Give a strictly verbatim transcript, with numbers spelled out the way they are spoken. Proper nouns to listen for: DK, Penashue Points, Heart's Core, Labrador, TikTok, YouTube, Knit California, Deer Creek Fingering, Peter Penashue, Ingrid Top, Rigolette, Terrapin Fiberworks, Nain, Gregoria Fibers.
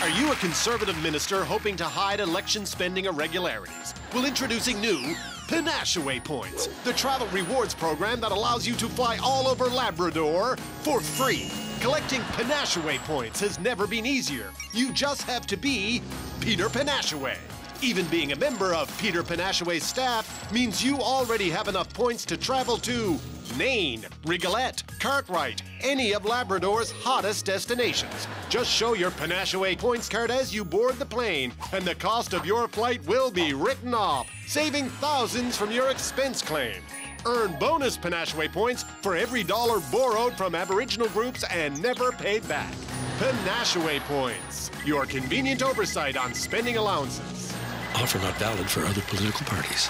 Are you a conservative minister hoping to hide election spending irregularities? Well, introducing new Penashue Points, the travel rewards program that allows you to fly all over Labrador for free. Collecting Penashue Points has never been easier. You just have to be Peter Penashue. Even being a member of Peter Penashue's staff means you already have enough points to travel to Nain, Rigolette, Cartwright, any of Labrador's hottest destinations. Just show your Penashue points card as you board the plane, and the cost of your flight will be written off, saving thousands from your expense claim. Earn bonus Penashue points for every dollar borrowed from Aboriginal groups and never paid back. Penashue Points, your convenient oversight on spending allowances. Offer not valid for other political parties.